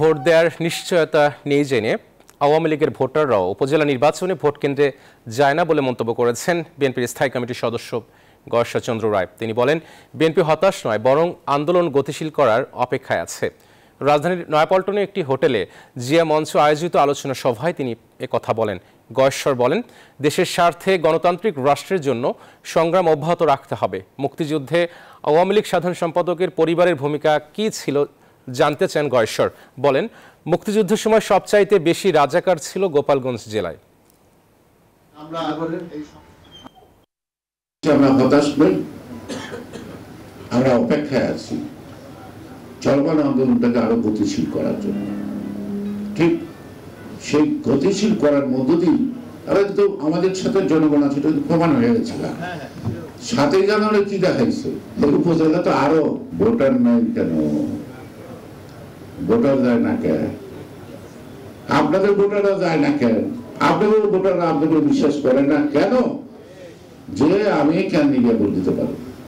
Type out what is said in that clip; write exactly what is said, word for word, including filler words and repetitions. Vote দেওয়ার নিশ্চয়তা নেই জেনে আওয়ামী লীগের ভোটাররাও উপজেলা নির্বাচনে ভোট কেন্দ্রে যায় না বলে মন্তব্য করেছেন বিএনপির স্থায়ী কমিটির সদস্য গয়েশ্বরচন্দ্র রায়। তিনি বলেন, বিএনপি হতাশ নয়, বরং আন্দোলন গতিশীল করার অপেক্ষায় আছে। রাজধানীর নয়াপল্টনে একটি হোটেলে জিয়া মঞ্চ আয়োজিত আলোচনা সভায় তিনি একথা বলেন। গয়েশ্বর বলেন, দেশের স্বার্থে গণতান্ত্রিক রাষ্ট্রের জন্য সংগ্রাম অব্যাহত রাখতে হবে। মুক্তিযুদ্ধে আওয়ামী লীগ সাধারণ সম্পাদকের পরিবারের ভূমিকা কী ছিল জানতে চান গয়েশ্বর। বলেন, মুক্তিযুদ্ধের সময় সবচাইতে বেশি রাজাকার ছিল গোপালগঞ্জ জেলায়। আমরা হতাশ নই, আমরা অপেক্ষায় আছি চলমান আন্দোলনটাকে আরো গতিশীল করার জন্য। ঠিক সেই গতিশীল করার মধ্য দিয়ে আমাদের সাথে জনগণ আছে প্রমাণ হয়ে গেছিল। সাতই জানুয়ারি কি দেখাইছে, উপজেলা তো আরো ভোটার নাই কেন, ভোটার যায় না কেন, আপনাদের ভোটাররা যায় না কেন, আপনাদের ভোটাররা আপনাদের বিশ্বাস করে না কেন, যে আমি কেন নিজে বল দিতে পারবো।